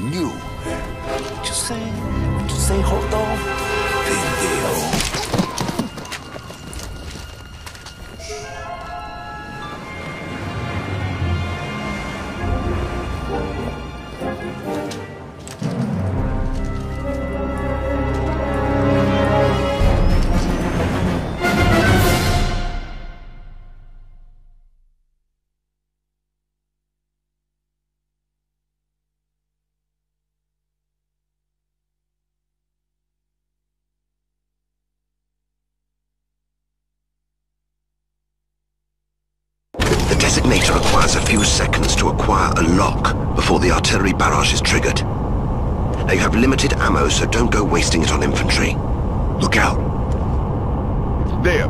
than you. Just say, hold on. Video. The designator requires a few seconds to acquire a lock before the artillery barrage is triggered. Now you have limited ammo, so don't go wasting it on infantry. Look out. There.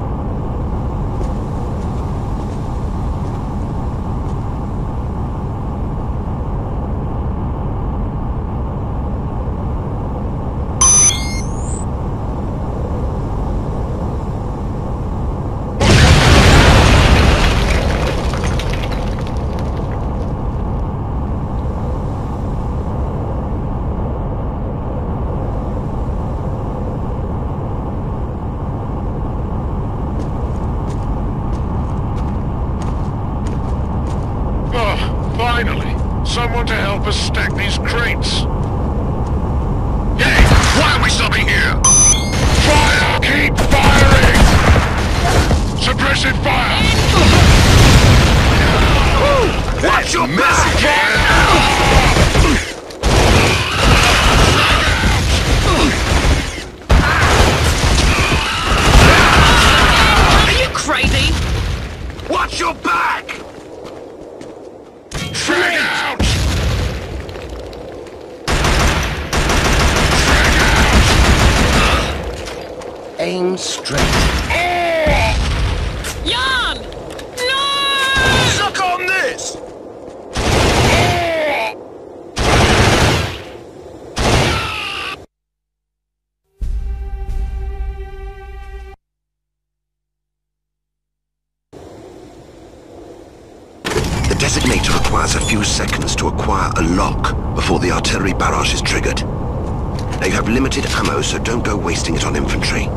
Someone to help us stack these crates. Hey, why are we stopping here? Fire! Keep firing! Suppressive fire! What's your message? Are you crazy? Watch your back! Frag out! Aim straight. Jan! No! Suck on this! The designator requires a few seconds to acquire a lock before the artillery barrage is triggered. Now you have limited ammo, so don't go wasting it on infantry.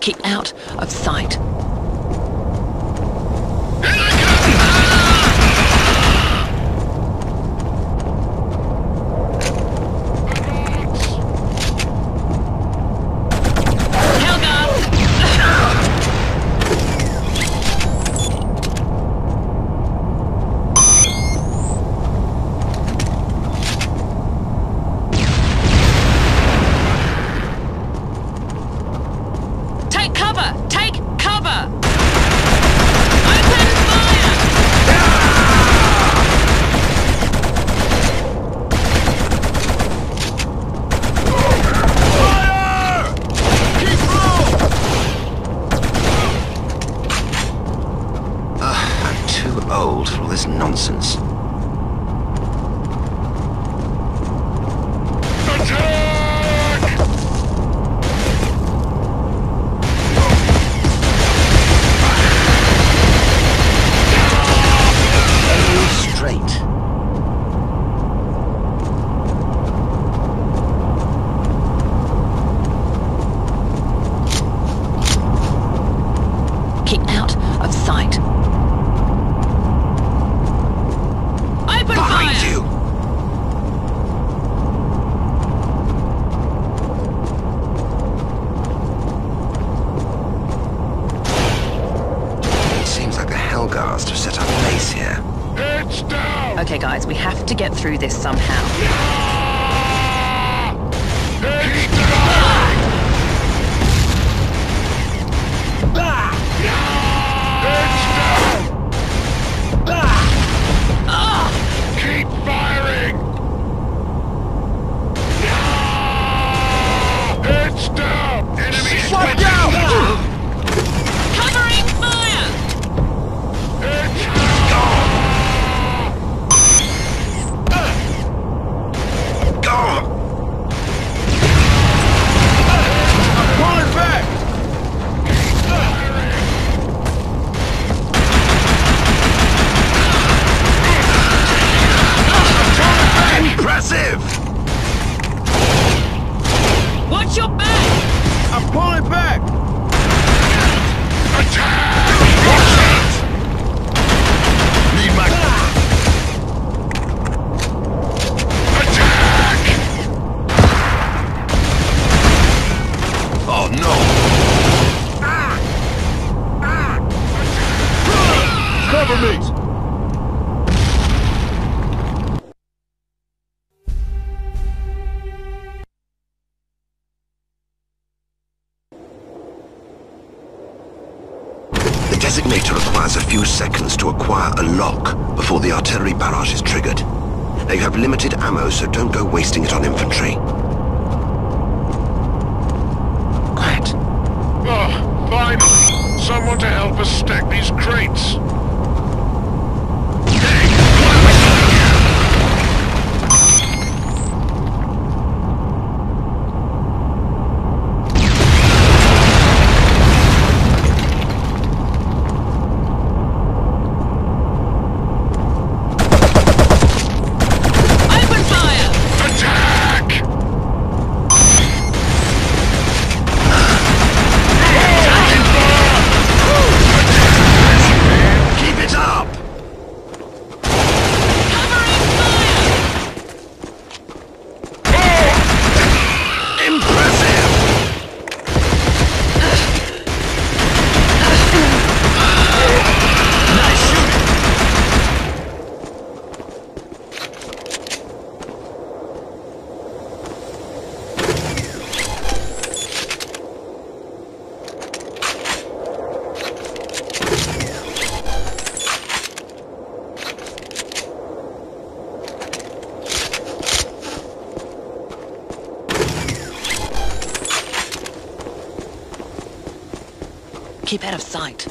Keep out of sight. Helghast! have to get through this somehow. Keep firing! It's down! Enemy shut down! Covering fire! It's down! Go! I'm pulling back! Impressive! Watch your back! I'm pulling back! Attack! Watch it! Need my... Attack! Oh no! Cover me! The designator requires a few seconds to acquire a lock before the artillery barrage is triggered. Now you have limited ammo, so don't go wasting it on infantry. Quiet. Oh, finally! Someone to help us stack these crates! Keep out of sight.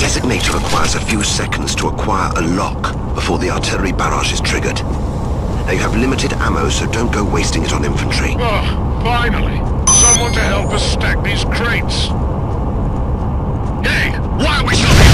Designator requires a few seconds to acquire a lock before the artillery barrage is triggered. Now you have limited ammo, so don't go wasting it on infantry. Oh, finally! Someone to help us stack these crates! Hey! Why are we shooting?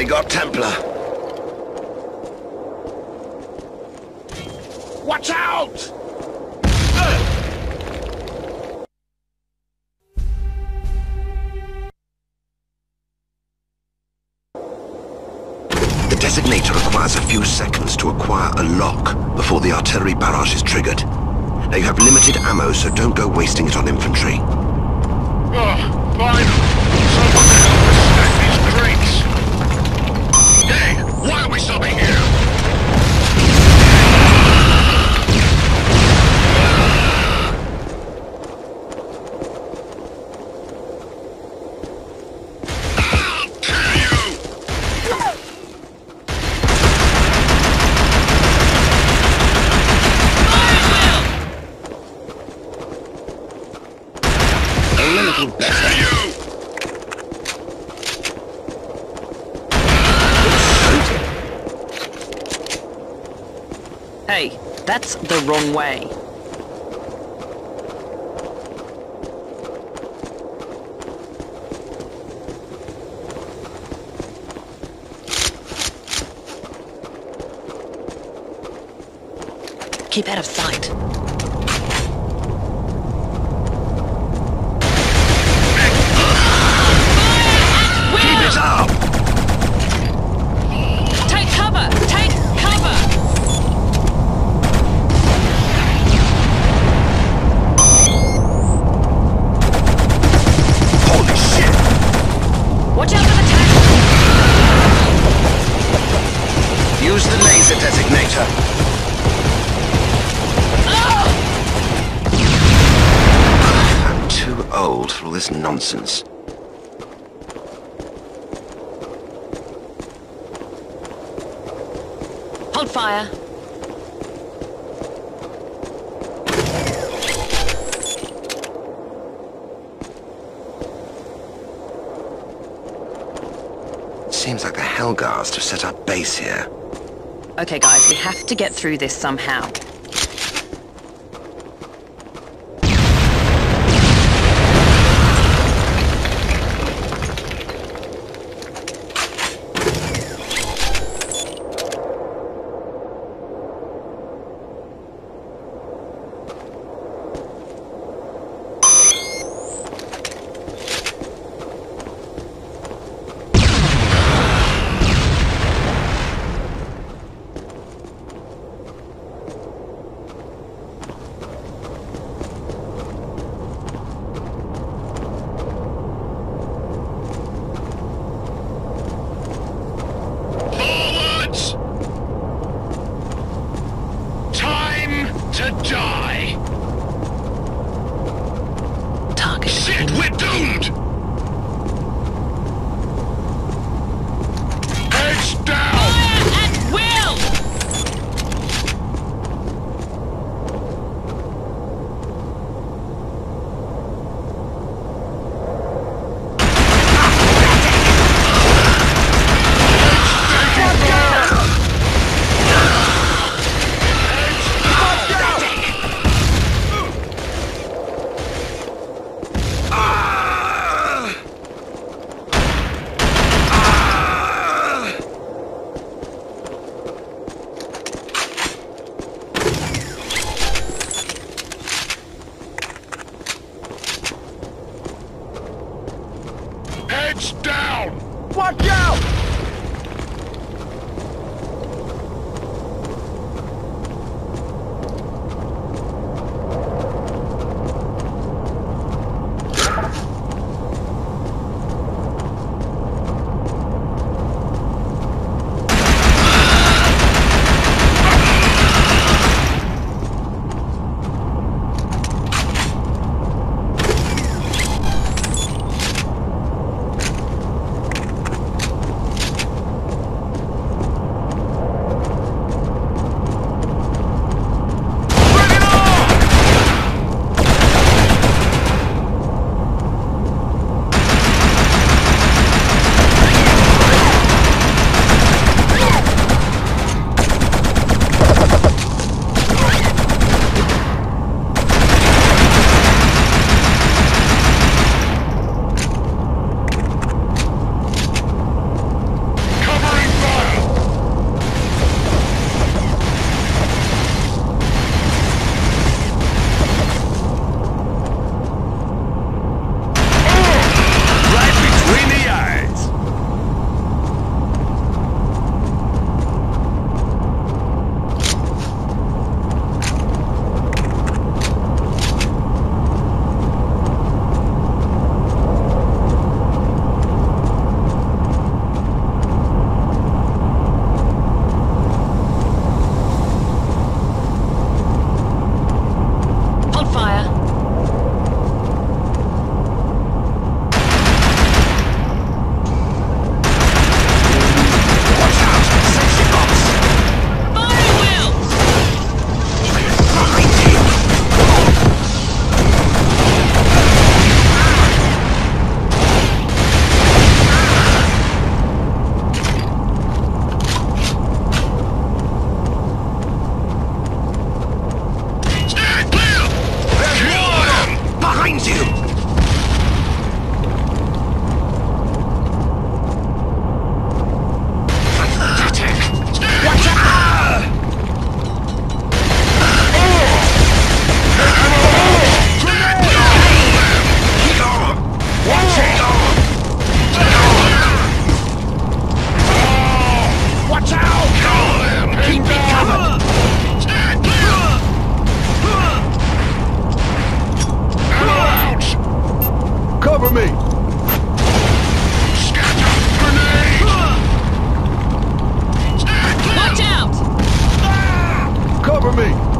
They got Templar. Watch out! The designator requires a few seconds to acquire a lock before the artillery barrage is triggered. Now you have limited ammo, so don't go wasting it on infantry. Oh, fine. Someone help us stack these crates. Hey, why are we stopping here? Hey, that's the wrong way. Keep out of sight. This nonsense. Hold fire. Seems like the Helghast have set up base here. Okay, guys, we have to get through this somehow. me!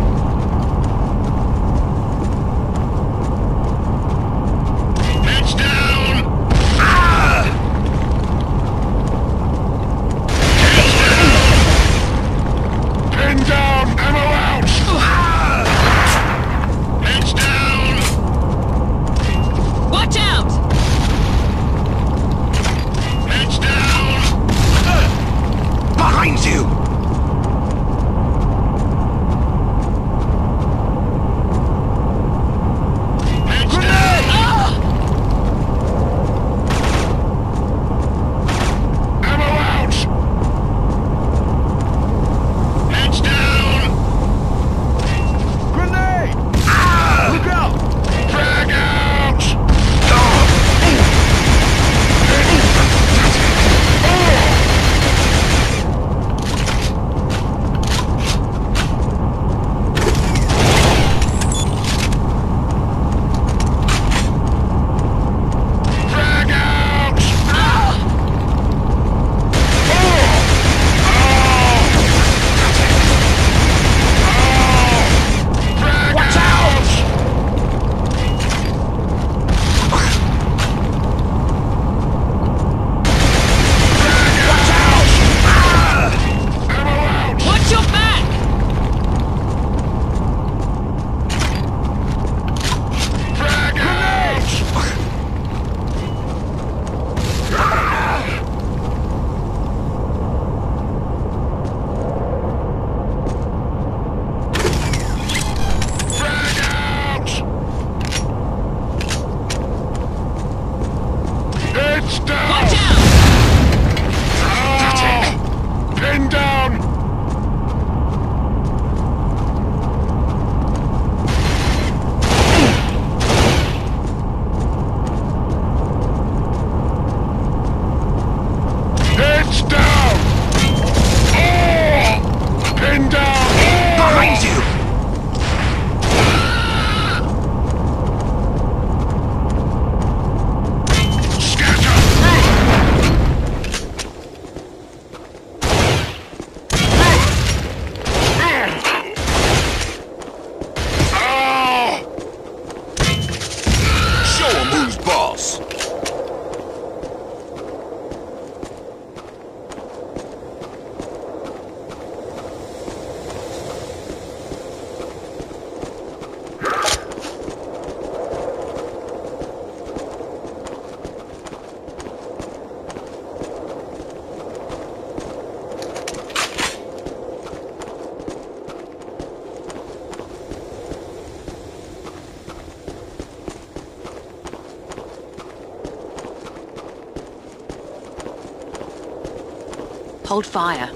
Hold fire.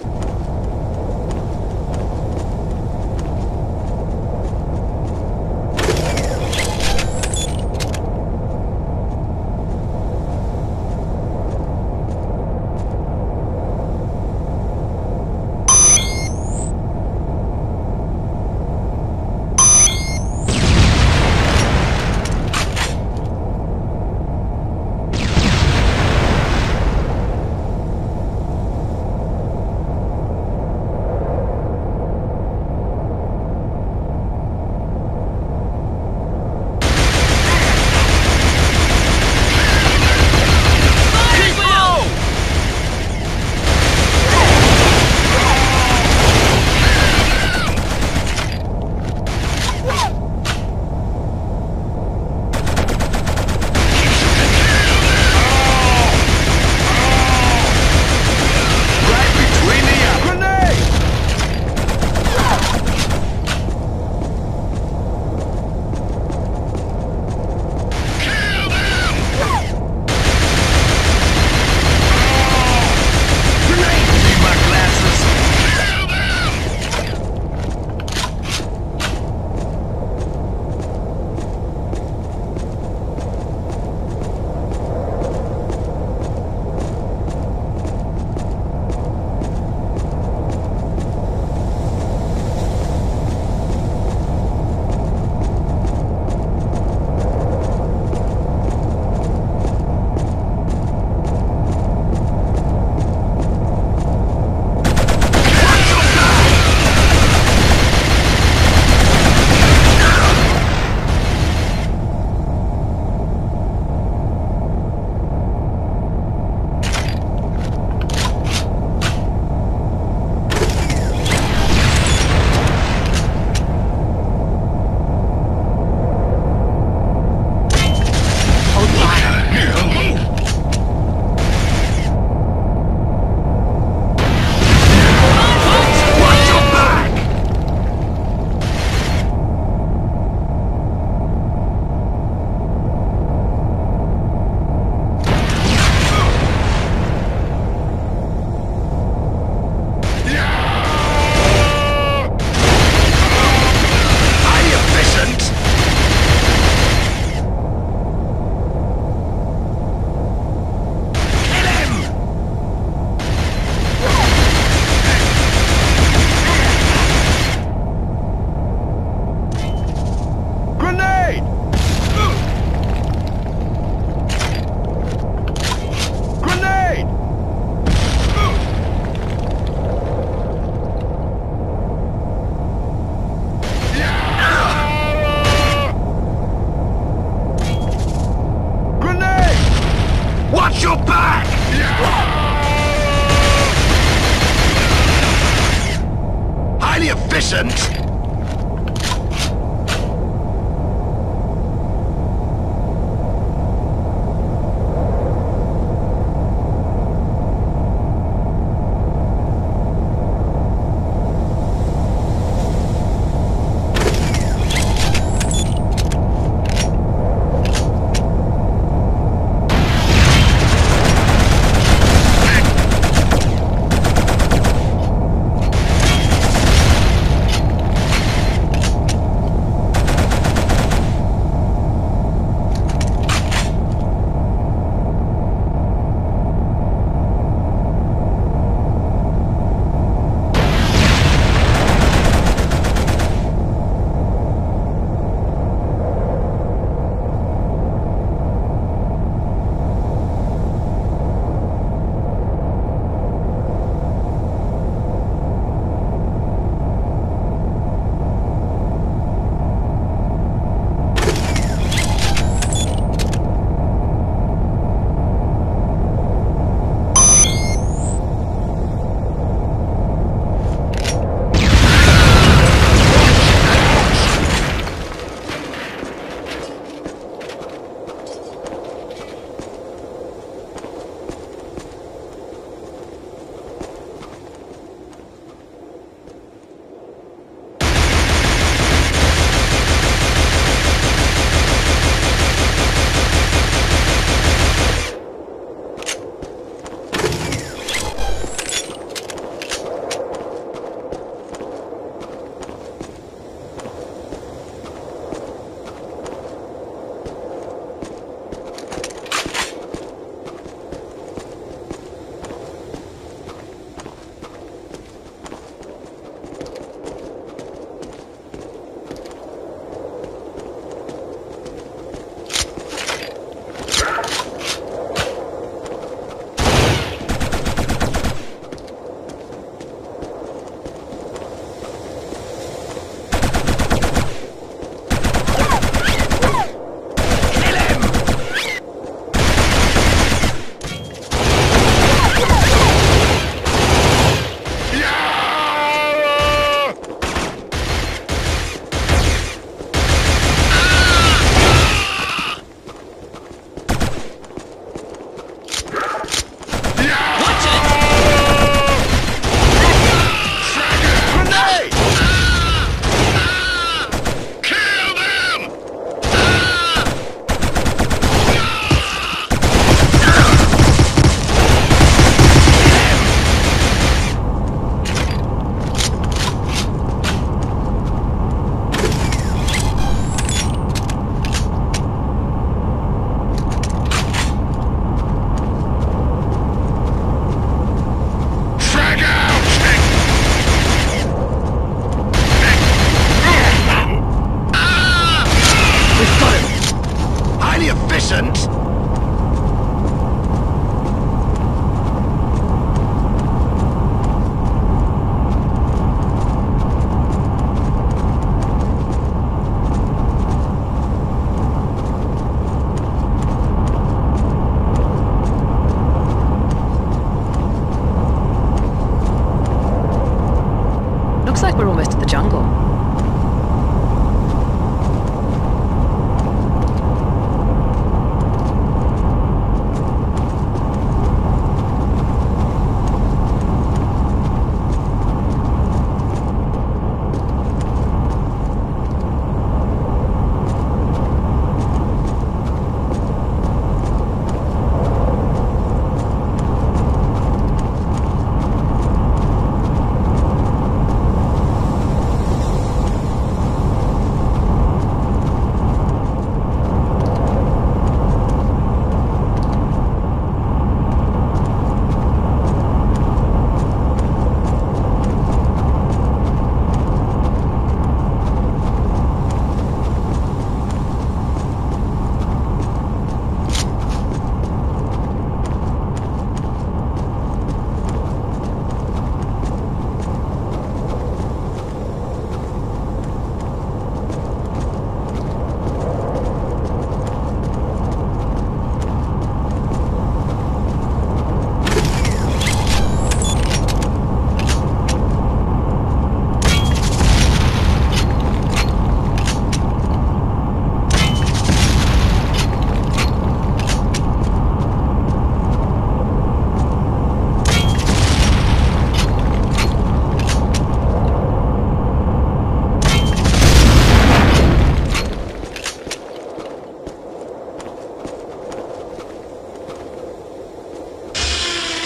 pretty efficient.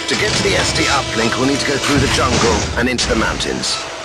To get to the SD uplink, we'll need to go through the jungle and into the mountains.